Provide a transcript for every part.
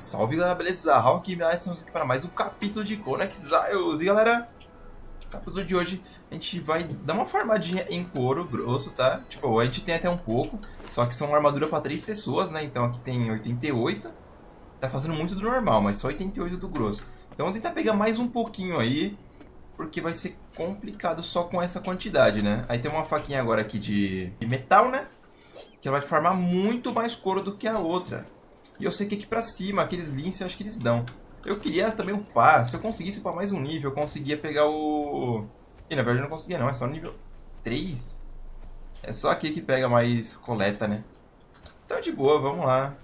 Salve galera, beleza? Raul aqui, estamos aqui para mais um capítulo de Conan Exiles. E galera, no capítulo de hoje a gente vai dar uma farmadinha em couro grosso, tá? Tipo, a gente tem até um pouco, só que são armadura para 3 pessoas, né? Então aqui tem 88. Tá fazendo muito do normal, mas só 88 do grosso. Então vamos tentar pegar mais um pouquinho aí, porque vai ser complicado só com essa quantidade, né? Aí tem uma faquinha agora aqui de metal, né? Que ela vai farmar muito mais couro do que a outra. E eu sei que aqui pra cima, aqueles linces, eu acho que eles dão. Eu queria também upar. Se eu conseguisse upar mais um nível, eu conseguia pegar o... Ih, na verdade eu não conseguia não, é só no nível 3. É só aqui que pega mais coleta, né? Então de boa, vamos lá.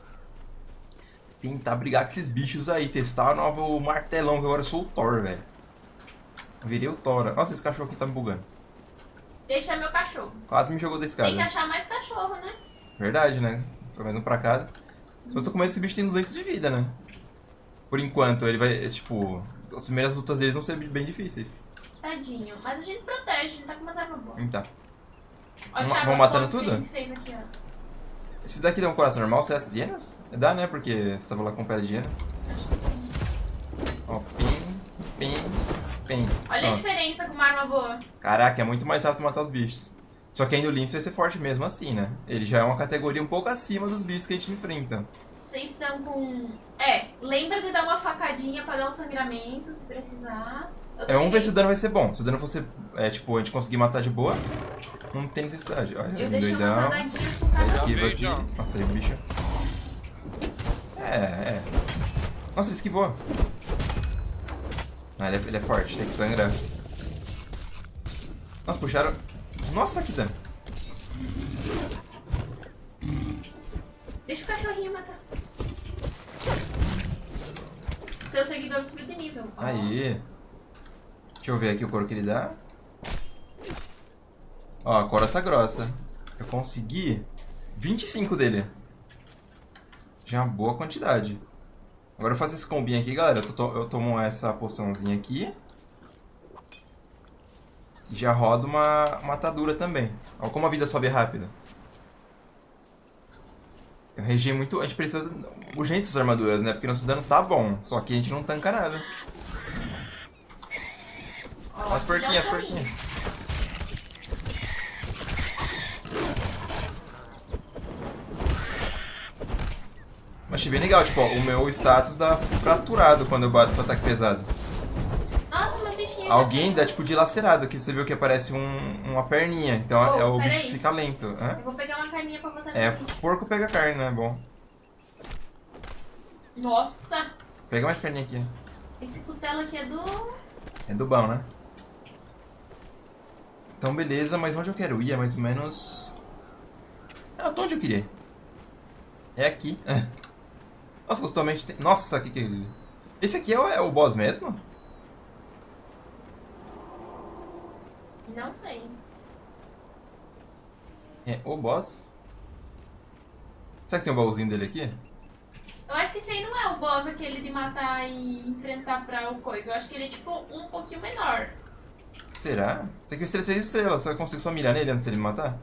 Tentar brigar com esses bichos aí. Testar o novo martelão, que agora eu sou o Thor, velho. Virei o Thor. Nossa, esse cachorro aqui tá me bugando. Deixa meu cachorro. Quase me jogou desse cara. Tem que achar mais cachorro, né? Verdade, né? Foi mais um pra cada. Só tô com medo que esse bicho tem 200 de vida, né? Por enquanto, ele vai, tipo... As primeiras lutas deles vão ser bem difíceis. Tadinho. Mas a gente protege, a gente tá com umas armas boas. Tá. Vão matando tudo? Fez aqui, ó. Esses daqui dão um coração normal, será essas hienas? Dá, né? Porque você tava lá com um pé de hiena. Acho que sim. Ó, pim. Olha a diferença com uma arma boa. Caraca, é muito mais rápido matar os bichos. Só que ainda o lince vai ser forte mesmo assim, né? Ele já é uma categoria um pouco acima dos bichos que a gente enfrenta. Vocês estão com... É, lembra de dar uma facadinha pra dar um sangramento, se precisar. É, vamos ver se o dano vai ser bom. Se o dano fosse, tipo, a gente conseguir matar de boa, não tem necessidade. Olha, eu deixei umas adaguinhas pro cara. Esquiva aqui. Nossa, aí o bicho. É. Nossa, ele esquivou. Ah, ele é forte, tem que sangrar. Nossa, puxaram... Nossa, que dano. Deixa o cachorrinho matar. Seu seguidor subiu de nível. Aí. Deixa eu ver aqui o couro que ele dá. Ó, a coraça grossa. Eu consegui 25 dele. Já é uma boa quantidade. Agora eu faço esse combinho aqui, galera. Eu tomo essa poçãozinha aqui. Já roda uma matadura também. Olha como a vida sobe rápido. Eu rejeitei muito... A gente precisa urgente dessas armaduras, né? Porque nosso dano tá bom. Só que a gente não tanca nada. Olha as porquinhas, Mas achei bem legal, tipo, ó, o meu status dá fraturado quando eu bato com ataque pesado. Nossa, mas bichinho... Alguém dá, tipo, dilacerado, que você viu que aparece uma perninha. Então é o bicho que fica lento. Hã? Eu vou pegar uma carninha pra botar aqui. É, porco pega carne, né? Bom. Nossa! Pega mais perninha aqui. Esse cutelo aqui é do... É do bom, né? Então, beleza, mas onde eu quero ir? É mais ou menos... Ah, tô onde eu queria. É aqui. Nossa, costumamente tem... Nossa, que é... Esse aqui é o boss mesmo? Não sei. É o boss? Será que tem um baúzinho dele aqui? Eu acho que esse aí não é o boss aquele de matar e enfrentar pra o coisa. Eu acho que ele é tipo um pouquinho menor. Será? Tem que ver se ele é 3 estrelas. Você vai conseguir só mirar nele antes dele me matar?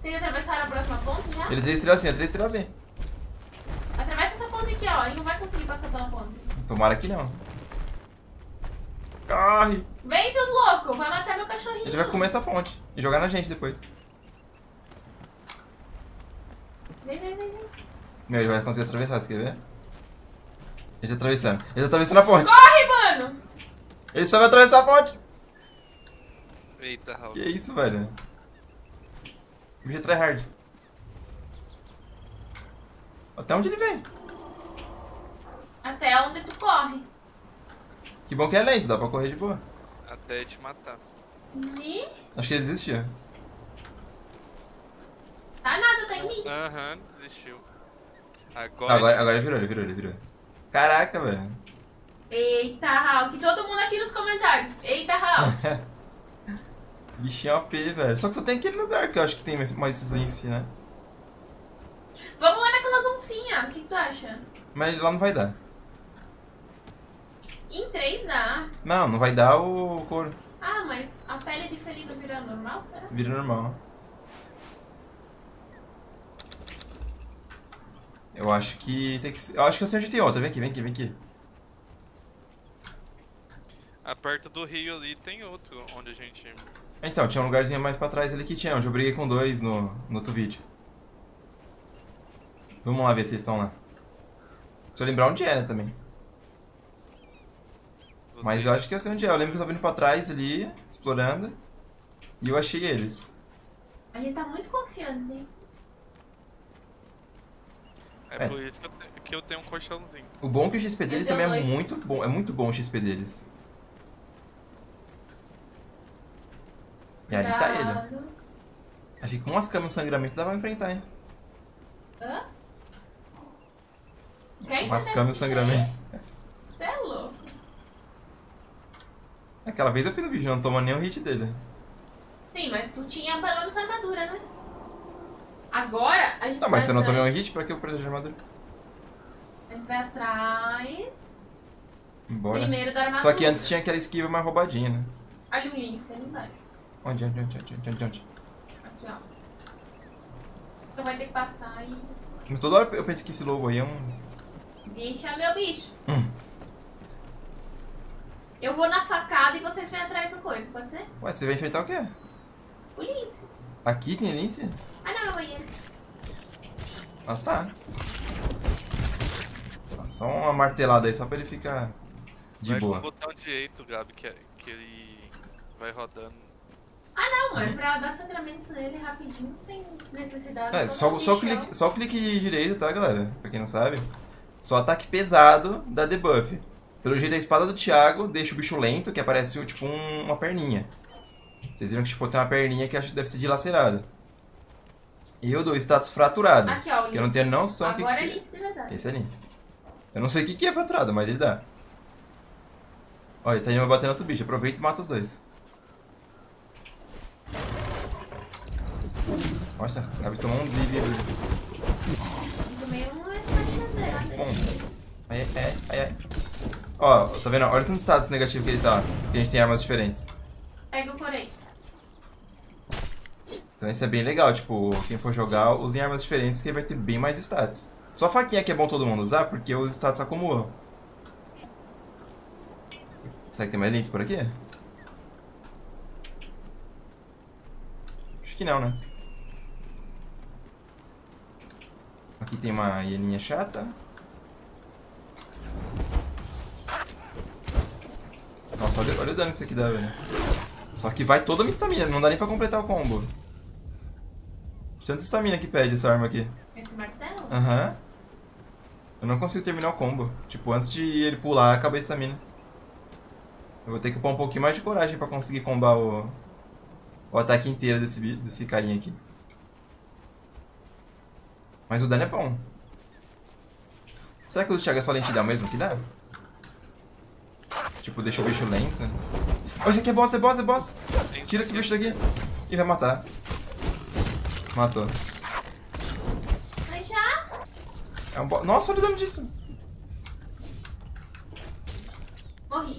Vocês atravessaram a próxima ponte já? Ele é 3 estrelas sim, é 3 estrelas sim. Atravessa essa ponte aqui, ó. Ele não vai conseguir passar pela ponte. Tomara que não. Corre! Vem, seus loucos! Vai matar meu cachorrinho. Ele vai comer essa ponte e jogar na gente depois. Vem. Meu, ele vai conseguir atravessar, você quer ver? Ele tá atravessando. Ele tá atravessando a ponte. Corre, mano! Ele só vai atravessar a ponte. Eita, Raul. Que isso, velho? BG3 tryhard. Até onde ele vem? Até onde tu corre. Que bom que é lento, dá pra correr de boa. Até te matar. E? Acho que ele desistiu. Tá nada, tá em mim. Aham, desistiu. Agora ele virou. Caraca, velho. Eita, Raul. Que todo mundo aqui nos comentários. Eita, Raul. Bichinho OP, velho. Só que só tem aquele lugar que eu acho que tem mais esses lince, né? Vamos lá naquelas oncinhas. O que tu acha? Mas lá não vai dar. Em 3 dá. Não vai dar o couro. Ah, mas a pele de ferido vira normal, será? Vira normal. Eu acho que tem que ser... Eu acho que eu sei onde tem outra. Vem aqui, vem aqui, vem aqui. Ah, perto do rio ali tem outro onde a gente... Então, tinha um lugarzinho mais pra trás ali que tinha, onde eu briguei com dois no outro vídeo. Vamos lá ver se eles estão lá. Se eu lembrar onde era também. Mas eu acho que eu sei onde é. Eu lembro que eu tava vindo pra trás ali, explorando. E eu achei eles. A gente tá muito confiante, hein? É por isso que eu tenho um colchãozinho. O bom é que o XP deles também é muito bom. É muito bom o XP deles. E ali tá ele. Acho que com umas camas no sangramento dá pra enfrentar, hein? Hã? Com umas camas no sangramento. Você é louco. Aquela vez eu fiz o bicho, não tomou nem o hit dele. Sim, mas tu tinha pelo menos armadura, né? Agora a gente tá, mas se eu não tomei um hit, pra que eu proteger a armadura? A gente vai atrás... Bora. Primeiro da armadura. Só que antes tinha aquela esquiva mais roubadinha, né? Ali o link, você não vai. Onde, onde? Aqui, ó. Então vai ter que passar aí. E... Toda hora eu penso que esse lobo aí é um... Deixa meu bicho. Eu vou na facada e vocês vêm atrás da coisa, pode ser? Ué, você vai enfrentar o quê? O lince. Aqui tem lince? Ah, não, eu vou ir. Ah, tá. Só uma martelada aí, só pra ele ficar de vai boa. Vai botar o direito, Gabi, que ele vai rodando. Ah, não, é pra dar sangramento nele rapidinho, não tem necessidade. É, só clique direito, tá, galera? Pra quem não sabe. Só ataque pesado dá debuff. Pelo jeito, a espada do Thiago deixa o bicho lento, que aparece tipo uma perninha. Vocês viram que tipo, tem uma perninha que acho que deve ser dilacerada. Eu dou status fraturado. Aqui, ó, que eu não tenho noção do que é isso. Agora é lince de verdade. Esse é lince. Eu não sei o que é fraturado, mas ele dá. Olha, ele tá indo batendo outro bicho. Aproveita e mata os dois. Nossa, a Gabi tomou um drive ali. Tomei um status ai. Ó, tá vendo? Olha tanto status negativo que ele tá. Porque a gente tem armas diferentes. Pega o corei. Então isso é bem legal, tipo, quem for jogar, usem armas diferentes que vai ter bem mais status. Só a faquinha que é bom todo mundo usar, porque os status acumulam. Será que tem mais links por aqui? Acho que não, né? Aqui tem uma hieninha chata. Nossa, olha o dano que isso aqui dá, velho. Só que vai toda a minha estamina, não dá nem pra completar o combo. Tanta estamina que pede essa arma aqui. Esse martelo? Aham. Eu não consigo terminar o combo. Tipo, antes de ele pular, acaba a estamina. Eu vou ter que pôr um pouquinho mais de coragem pra conseguir combar o ataque inteiro desse carinha aqui. Mas o dano é bom. Será que o Thiago é só lentidão mesmo que dá? Tipo, deixa o bicho lento. Oh, esse aqui é boss, é boss, é boss! Tira esse bicho daqui e vai matar. Matou. Mas já? É um boss. Nossa, olha o dano disso. Morri.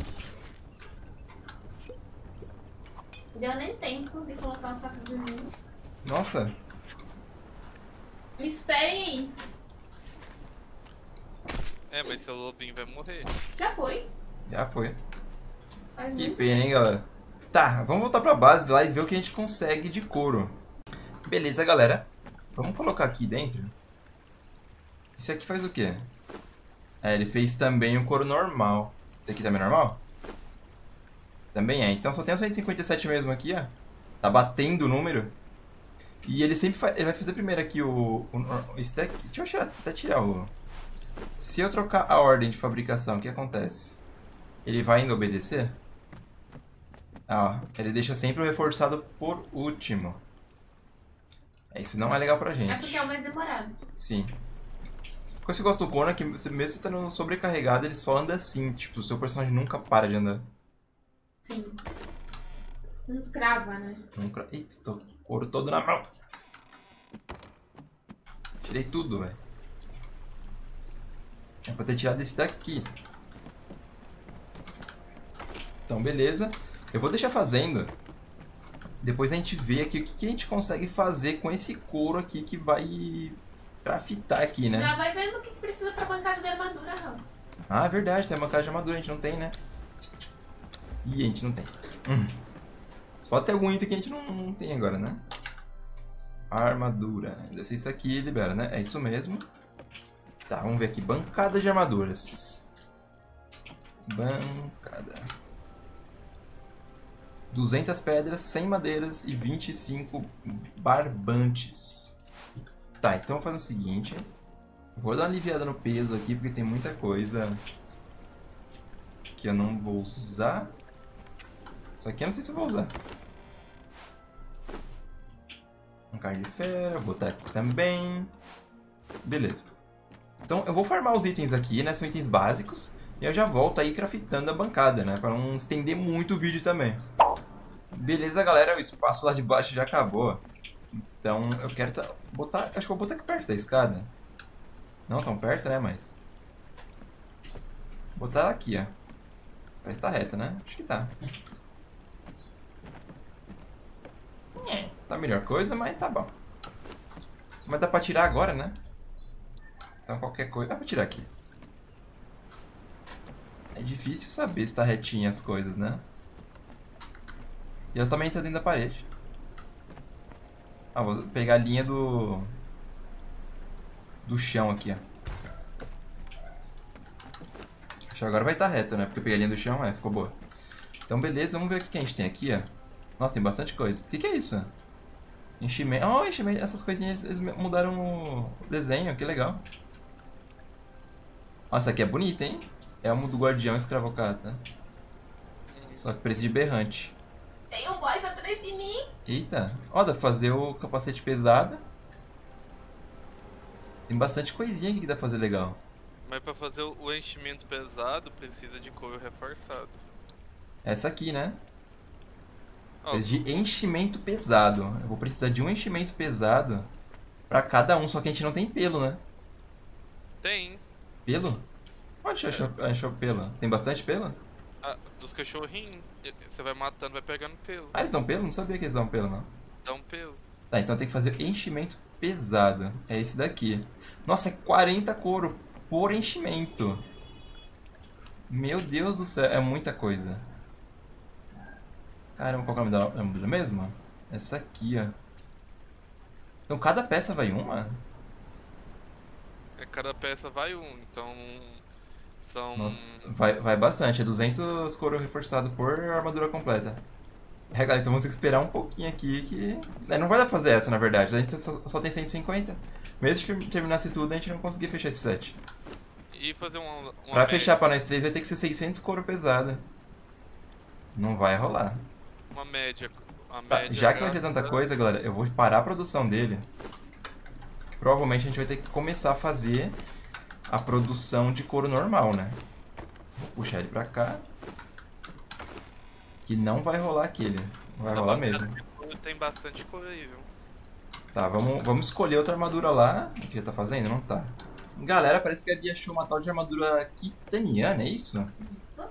Deu nem tempo de colocar o saco de mim. Nossa. Me esperem aí. É, mas seu lobinho vai morrer. Já foi. Já foi. Que pena, hein, galera. Tá, vamos voltar pra base lá e ver o que a gente consegue de couro. Beleza, galera. Vamos colocar aqui dentro. Esse aqui faz o quê? É, ele fez também um couro normal. Esse aqui também é normal? Também é. Então só tem o 157 mesmo aqui, ó. Tá batendo o número. E ele sempre faz... Ele vai fazer primeiro aqui o stack. Deixa eu até tirar o... Se eu trocar a ordem de fabricação, o que acontece? Ele vai ainda obedecer? Ah, ó. Ele deixa sempre o reforçado por último. Isso não é legal pra gente. É porque é o mais demorado. Sim. O que eu gosto do Conan é que mesmo você estando sobrecarregado, ele só anda assim. Tipo, o seu personagem nunca para de andar. Sim. Não crava, né? Não crava. Eita, tô couro todo na mão. Tirei tudo, velho. É pra ter tirado esse daqui. Então, beleza. Eu vou deixar fazendo. Depois a gente vê aqui o que a gente consegue fazer com esse couro aqui que vai craftar aqui, né? Já vai vendo o que precisa pra bancada de armadura, Raul. Ah, é verdade, tem a bancada de armadura, a gente não tem, né? Ih, a gente não tem. Só tem algum item que a gente não tem agora, né? Armadura. Deve ser isso aqui, libera, né? É isso mesmo. Tá, vamos ver aqui. Bancada de armaduras. Bancada. 200 pedras, 100 madeiras e 25 barbantes. Tá, então vou fazer o seguinte. Vou dar uma aliviada no peso aqui, porque tem muita coisa que eu não vou usar. Isso aqui eu não sei se eu vou usar. Um carne de ferro, vou botar aqui também. Beleza. Então eu vou farmar os itens aqui, né? São itens básicos. E eu já volto aí craftando a bancada, né? Pra não estender muito o vídeo também. Beleza, galera. O espaço lá de baixo já acabou. Então eu quero botar... Acho que eu vou botar aqui perto da escada. Não tão perto, né? Mas... Vou botar aqui, ó. Parece que tá reta, né? Acho que tá. Tá a melhor coisa, mas tá bom. Mas dá pra tirar agora, né? Então qualquer coisa... Dá pra tirar aqui. É difícil saber se tá retinha as coisas, né? E ela também tá dentro da parede. Ah, vou pegar a linha do... Do chão aqui, ó. Acho que agora vai estar reta, né? Porque eu peguei a linha do chão, é, ficou boa. Então beleza, vamos ver o que a gente tem aqui, ó. Nossa, tem bastante coisa. O que é isso? Enchimento. Oh, enchimento. Essas coisinhas, eles mudaram o desenho. Que legal. Nossa, aqui é bonita, hein? É o do guardião escravocata. Só que precisa de berrante. Tem um boss atrás de mim. Eita. Ó, dá pra fazer o capacete pesado. Tem bastante coisinha aqui que dá pra fazer legal. Mas pra fazer o enchimento pesado, precisa de couro reforçado. Essa aqui, né? De enchimento pesado. Eu vou precisar de um enchimento pesado pra cada um, só que a gente não tem pelo, né? Tem. Pelo? Onde achou pelo? Tem bastante pelo? Ah, dos cachorrinhos. Você vai matando, vai pegando pelo. Ah, eles dão pelo? Não sabia que eles dão pelo, não. Dão pelo. Tá, então tem que fazer enchimento pesado. É esse daqui. Nossa, é 40 couro por enchimento. Meu Deus do céu, é muita coisa. Caramba, qual é o nome da armadura mesmo? Essa aqui, ó. Então cada peça vai uma? É, cada peça vai um, então... São... Nossa, vai bastante. É 200 couro reforçado por armadura completa. É, galera, então vamos esperar um pouquinho aqui que... É, não vai dar pra fazer essa, na verdade. A gente só tem 150. Mesmo se terminasse tudo, a gente não conseguia fechar esse set. E fazer uma pra fechar pra nós três vai ter que ser 600 couro pesado. Não vai rolar. Uma média. Tá, já que vai ser tanta coisa, galera, eu vou parar a produção dele. Provavelmente a gente vai ter que começar a fazer a produção de couro normal, né? Vou puxar ele pra cá. Que não vai rolar aquele. Não vai rolar mesmo. Tem bastante couro aí, viu? Tá, vamos escolher outra armadura lá. O que já tá fazendo? Não tá. Galera, parece que a Bia achou uma tal de armadura kitaniana, é isso? Isso.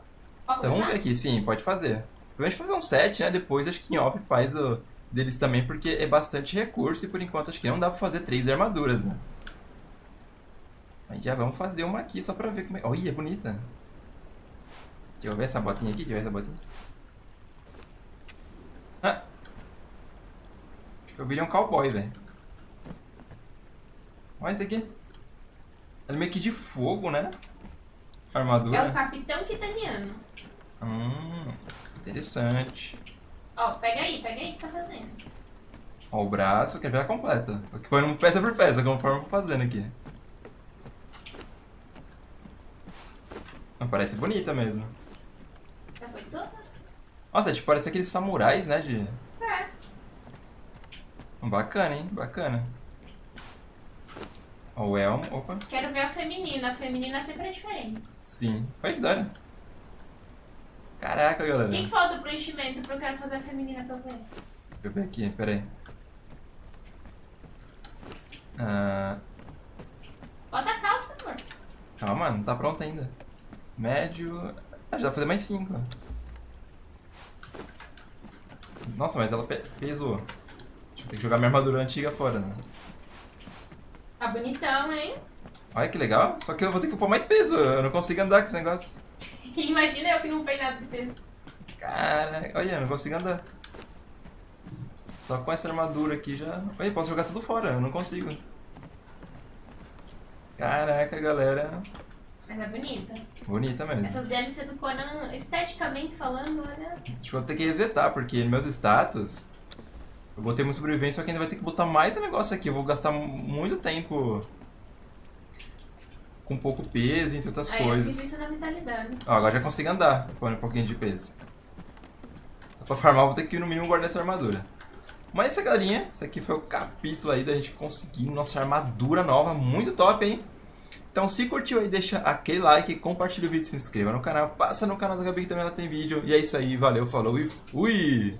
Então vamos ver aqui, sim, pode fazer. Primeiro fazer um set, né? Depois acho que em off faz o deles também, porque é bastante recurso e por enquanto acho que não dá pra fazer 3 armaduras, né? Mas já vamos fazer uma aqui só pra ver como é. Olha, é bonita. Deixa eu ver essa botinha aqui, deixa eu ver essa botinha. Ah! Eu virei um cowboy, velho. Olha isso aqui. Ela é meio que de fogo, né? Armadura. É o capitão kitaniano. Interessante. Ó, pega aí que tá fazendo. Ó, o braço, quer ver a completa. Porque foi peça por peça, conforme eu vou fazendo aqui. Parece bonita mesmo. Já foi toda? Nossa, tipo, parece aqueles samurais, né? De... É. Bacana, hein? Bacana. Ó, o elmo, opa. Quero ver a feminina. A feminina sempre é diferente. Sim. Olha que da hora. Caraca, galera. O que falta pro enchimento pra eu quero fazer a feminina também? Deixa eu ver aqui, peraí. Bota a calça, amor. Calma, não tá pronta ainda. Médio... Ah, já dá pra fazer mais 5. Nossa, mas ela pesou. Deixa eu ter que jogar minha armadura antiga fora, né? Tá bonitão, hein? Olha que legal. Só que eu vou ter que pôr mais peso. Eu não consigo andar com esse negócio. Imagina eu que não peguei nada de peso. Cara, olha, eu não consigo andar. Só com essa armadura aqui já... Olha, posso jogar tudo fora. Eu não consigo. Caraca, galera. Mas é bonita. Bonita mesmo. Essas DLC do Conan, esteticamente falando, olha... Acho que eu vou ter que resetar, porque meus status... Eu botei muito sobrevivência, só que ainda vai ter que botar mais um negócio aqui. Eu vou gastar muito tempo com pouco peso, entre outras coisas. Isso não me tá lidando. Ó, agora já consigo andar com um pouquinho de peso. Só pra farmar, vou ter que, no mínimo, guardar essa armadura. Mas isso, galerinha. Esse aqui foi o capítulo aí da gente conseguir nossa armadura nova. Muito top, hein? Então, se curtiu aí, deixa aquele like, compartilha o vídeo, se inscreva no canal, passa no canal da Gabi que também ela tem vídeo. E é isso aí, valeu, falou e fui!